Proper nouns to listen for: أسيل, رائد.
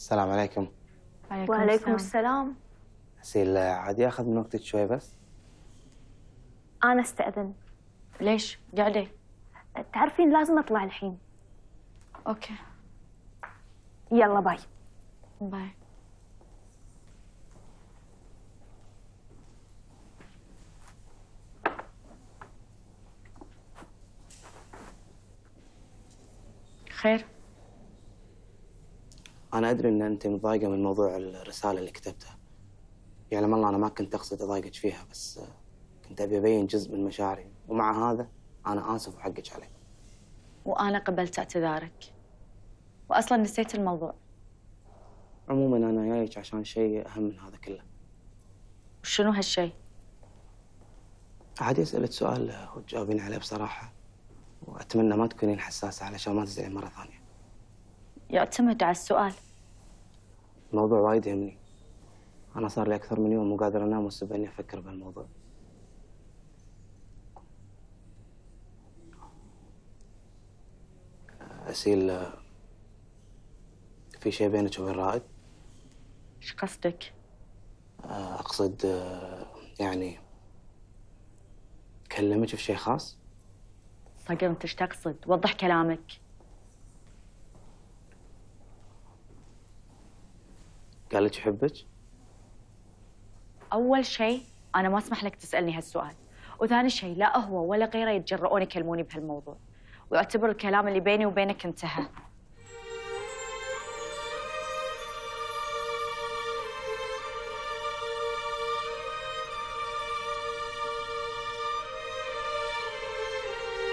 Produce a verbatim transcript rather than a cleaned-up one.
السلام عليكم. عليكم وعليكم السلام. أسيل عادي أخذ من وقتك شوي بس؟ أنا استأذن. ليش؟ قاعدة؟ تعرفين لازم أطلع الحين. أوكي. يلا باي. باي. خير؟ أنا أدري إن أنت متضايقة من موضوع الرسالة اللي كتبتها. يعلم الله أنا ما كنت أقصد أضايقك فيها، بس كنت أبي أبين جزء من مشاعري، ومع هذا أنا آسف وحقك علي. وأنا قبلت اعتذارك. وأصلاً نسيت الموضوع. عموماً أنا جايك عشان شيء أهم من هذا كله. وشنو هالشيء؟ عادي أسألك سؤال وتجاوبين عليه بصراحة، وأتمنى ما تكونين حساسة علشان ما تزعلين مرة ثانية. يعتمد على السؤال. الموضوع وايد يهمني. أنا صار لي أكثر من يوم مو قادر أنام وأسبب إني أفكر بالموضوع. أسيل، في شيء بينك وبين رائد؟ إيش قصدك؟ أقصد يعني كلمك في شيء خاص؟ صقمت. إيش تقصد؟ وضح كلامك. قال لك يحبك؟ أول شيء أنا ما أسمح لك تسألني هالسؤال، وثاني شيء لا هو ولا غيره يتجرؤون يكلموني بهالموضوع، ويعتبر الكلام اللي بيني وبينك انتهى.